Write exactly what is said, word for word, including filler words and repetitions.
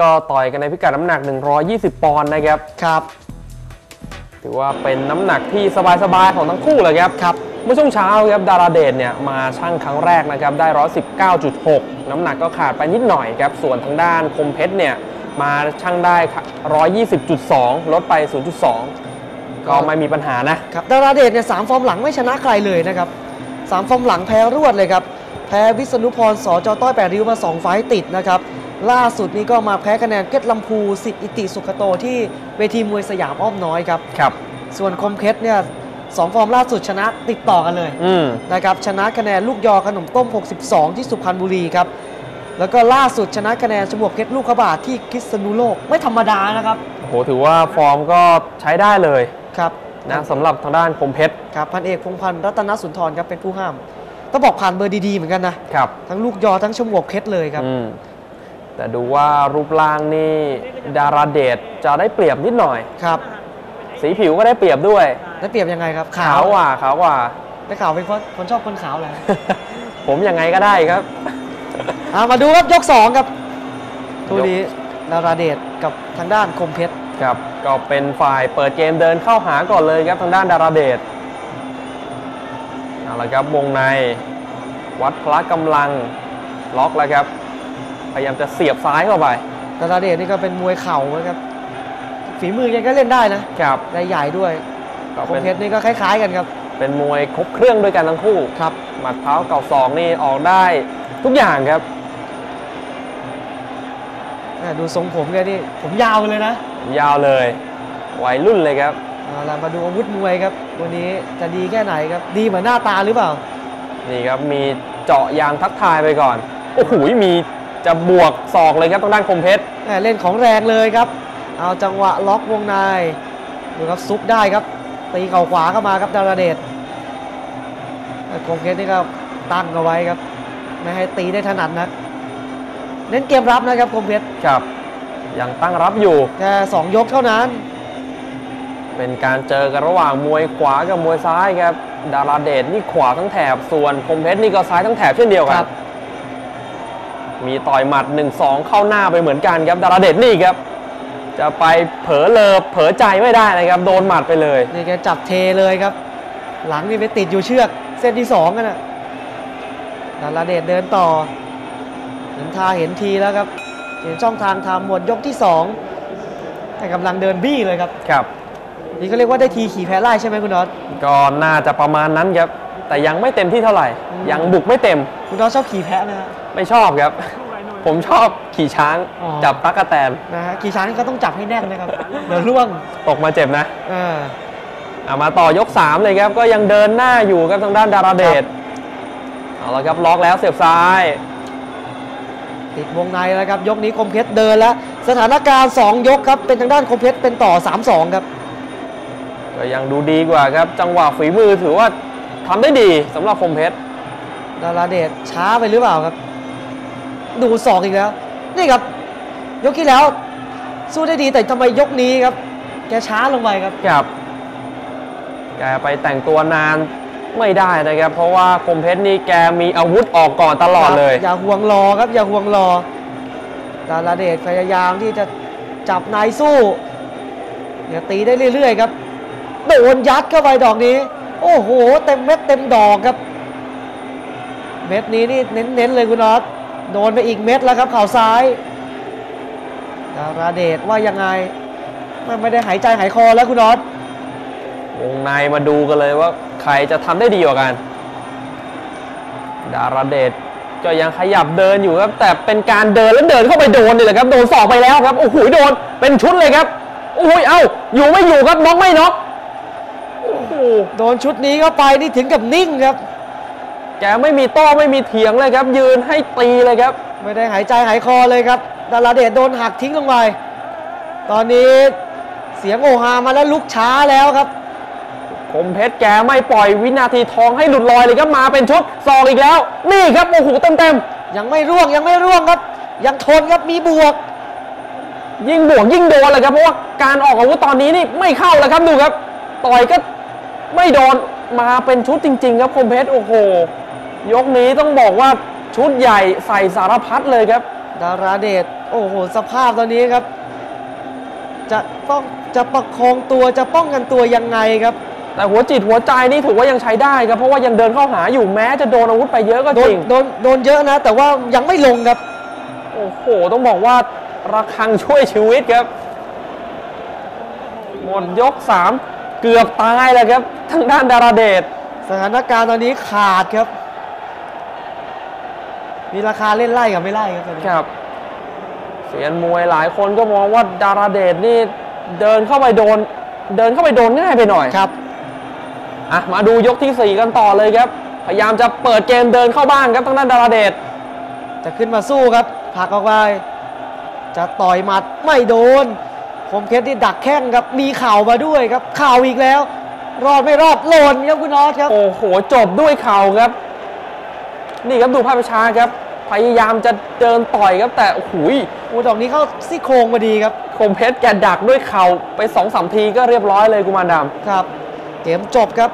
ก็ต่อยกันในพิกัดน้ำหนักหนึ่งร้อยยี่สิบปอนด์นะครับครับถือว่าเป็นน้ำหนักที่สบายๆของทั้งคู่เลยครับครับเมื่อช่วงเช้าครับดาราเดชเนี่ยมาชั่งครั้งแรกนะครับได้ หนึ่งร้อยสิบเก้าจุดหก น้ำหนักก็ขาดไปนิดหน่อยครับส่วนทางด้านคมเพชรเนี่ยมาชั่งได้ หนึ่งร้อยยี่สิบจุดสอง ลดไป ศูนย์จุดสอง ก็ไม่มีปัญหานะครับดาราเดชเนี่ยสามฟอร์มหลังไม่ชนะใครเลยนะครับสามฟอร์มหลังแพ้รวดเลยครับแพ้วิษณุพร สจ.ต้อยแปดริ้วมาสองไฟต์ติดนะครับล่าสุดนี้ก็มาแพ้คะแนนเพชรลำพูสิทธิ์อิติสุขโตที่เวทีมวยสยามอ้อมน้อยครับครับส่วนคมเพชรเนี่ยสองฟอร์มล่าสุดชนะติดต่อกันเลยนะครับชนะคะแนนลูกยอขนมต้มหกสิบสองที่สุพรรณบุรีครับแล้วก็ล่าสุดชนะคะแนนฉมวกเพชรลูกขบาดที่พิษณุโลกไม่ธรรมดานะครับโอ้โหถือว่าฟอร์มก็ใช้ได้เลยครับนะสำหรับทางด้านคมเพชรครับพันเอกพงษ์พันธ์รัตนสุนทรครับเป็นผู้ห้ามต้องบอกผ่านเบอร์ดีๆเหมือนกันนะครับทั้งลูกยอทั้งฉมวกเพชรเลยครับแต่ดูว่ารูปร่างนี่ดาราเดชจะได้เปรียบนิดหน่อยครับสีผิวก็ได้เปรียบด้วยได้เปรียบยังไงครับขาวกว่าขาวกว่าได้ขาวเป็นเพราะคนชอบคนขาวแหละ ผมยังไงก็ได้ครับเอามาดูครับยกสองครับคู่นี้ดาราเดชกับทางด้านคมเพชรครับก็เป็นฝ่ายเปิดเกมเดินเข้าหาก่อนเลยครับทางด้านดาราเดชเอาละครับวงในวัดพละกำลังล็อกแล้วครับพยายามจะเสียบซ้ายเข้าไปดาราเดชนี่ก็เป็นมวยเข่านะครับฝีมือแกก็เล่นได้นะครับได้ใหญ่ด้วยคมเพชรนี่ก็คล้ายๆกันครับเป็นมวยครบเครื่องด้วยกันทั้งคู่ครับหมัดเท้าเก่าสองนี่ออกได้ทุกอย่างครับดูทรงผมแกนี่ผมยาวเลยนะยาวเลยวัยรุ่นเลยครับเรามาดูอาวุธมวยครับวันนี้จะดีแค่ไหนครับดีเหมือนหน้าตาหรือเปล่านี่ครับมีเจาะยางทักทายไปก่อนโอ้โหมีจะบวกศอกเลยครับทางด้านคมเพชรเล่นของแรงเลยครับเอาจังหวะล็อกวงในดูครับซุปได้ครับตีเข่าขวาเข้ามาครับดาราเดชคมเพชรนี่ก็ตั้งเอาไว้ครับไม่ให้ตีได้ถนัดนักเน้นเกมรับนะครับคมเพชรครับยังตั้งรับอยู่แค่สองยกเท่านั้นเป็นการเจอกันระหว่างมวยขวากับมวยซ้ายครับดาราเดชนี่ขวาทั้งแถบส่วนคมเพชรนี่ก็ซ้ายทั้งแถบเช่นเดียวกันมีต่อยหมัด หนึ่งสอง เข้าหน้าไปเหมือนกันครับดาราเดชนี่ครับจะไปเผลอเลอเผลอใจไม่ได้นะครับโดนหมัดไปเลยนี่แกจับเทเลยครับหลังนี่ไปติดอยู่เชือกเส้นที่สองกันนะดาราเดชเดินต่อเห็นท่าเห็นทีแล้วครับเห็นช่องทางทำหมดยกที่สองแต่กำลังเดินบี้เลยครับครับนี่ก็เรียกว่าได้ทีขี่แพ้ไล่ใช่ไหมคุณน็อตก็น่าจะประมาณนั้นครับแต่ยังไม่เต็มที่เท่าไหร่ยังบุกไม่เต็มคุณน็อตชอบขี่แพ้ไหมครับไม่ชอบครับผมชอบขี่ช้างจับตั๊กแตนนะฮะขี่ช้างก็ต้องจับให้แน่นนะครับเดี๋ยวล่วงตกมาเจ็บนะเออเอามาต่อยกสามเลยครับก็ยังเดินหน้าอยู่ครับทางด้านดาราเดชเอาละครับล็อกแล้วเสียบซ้ายติดวงในแล้วครับยกนี้คมเพชรเดินแล้วสถานการณ์สองยกครับเป็นทางด้านคมเพชรเป็นต่อ สามสอง ครับก็ยังดูดีกว่าครับจังหวะฝีมือถือว่าทำได้ดีสำหรับคมเพชรดาราเดชช้าไปหรือเปล่าครับดูสองอีกแล้วนี่ครับยกที่แล้วสู้ได้ดีแต่ทำไมยกนี้ครับแกช้าลงไปครับครับแกไปแต่งตัวนานไม่ได้นะครับเพราะว่าคมเพชรนี่แกมีอาวุธออกก่อนตลอดเลยอย่าห่วงรอครับอย่าห่วงรอดาราเดชพยายามที่จะจับนายสู้อย่าตีได้เรื่อยๆครับโดนยัดเข้าไปดอกนี้โอ้โหเต็มเม็ดเต็มดอกครับเม็ดนี้นี่เน้นๆเลยคุณน็อตโดนไปอีกเม็ดแล้วครับเข่าซ้ายดาราเดชว่ายังไงไม่ได้หายใจหายคอแล้วคุณน็อตวงในมาดูกันเลยว่าใครจะทำได้ดีกว่ากันดาราเดชก็ยังขยับเดินอยู่ครับแต่เป็นการเดินแล้วเดินเข้าไปโดนนี่แหละครับโดนศอกไปแล้วครับโอ้โหโดนเป็นชุดเลยครับโอ้โหเอ้าอยู่ไม่อยู่ครับน็อกไม่น็อกโอ้โหโดนชุดนี้เข้าไปนี่ถึงกับนิ่งครับแกไม่มีโต้ไม่มีเถียงเลยครับยืนให้ตีเลยครับไม่ได้หายใจหายคอเลยครับดาราเดชโดนหักทิ้งลงไปตอนนี้เสียงโอฮามาแล้วลุกช้าแล้วครับคมเพชรแกไม่ปล่อยวินาทีทองให้หลุดลอยเลยครับมาเป็นชุดสองอีกแล้วนี่ครับโอ้โหเต็มๆยังไม่ร่วงยังไม่ร่วงครับยังทนครับมีบวกยิ่งบวกยิ่งโดนเลยครับเพราะว่าการออกอาวุธตอนนี้นี่ไม่เข้าแล้วครับดูครับต่อยก็ไม่โดนมาเป็นชุดจริงๆครับคมเพชรโอ้โหยกนี้ต้องบอกว่าชุดใหญ่ใส่สารพัดเลยครับดาราเดช โอ้โหสภาพตอนนี้ครับจะต้องจะประคองตัวจะป้องกันตัวยังไงครับแต่หัวจิตหัวใจนี่ถือว่ายังใช้ได้ครับเพราะว่ายังเดินเข้าหาอยู่แม้จะโดนอาวุธไปเยอะก็จริงโดนโดนเยอะนะแต่ว่ายังไม่ลงครับโอ้โหต้องบอกว่าระฆังช่วยชีวิตครับหมดยกสามเกือบตายแล้วครับทางด้านดาราเดชสถานการณ์ตอนนี้ขาดครับมีราคาเล่นไล่กับไม่ไล่ครับครับเสียนมวยหลายคนก็มองว่าดาราเดชนี่เดินเข้าไปโดนเดินเข้าไปโดนง่ายไปหน่อยครับอ่ะมาดูยกที่สี่กันต่อเลยครับพยายามจะเปิดเกมเดินเข้าบ้านครับทางด้านดาราเดชจะขึ้นมาสู้ครับผักออกไปจะต่อยหมัดไม่โดนคมเพชรที่ดักแข้งครับมีเข่ามาด้วยครับเข่าอีกแล้วรอดไม่รอดหล่นครับคุณออสครับโอ้โหจบด้วยเข่าครับนี่ครับดูภาพช้าครับพยายามจะเดินต่อยครับแต่โอ้โหดอกนี้เข้าซี่โครงมาดีครับคมเพชรแกดักด้วยเข่าไปสองสามทีก็เรียบร้อยเลยกุมารดำครับเกมจบครับ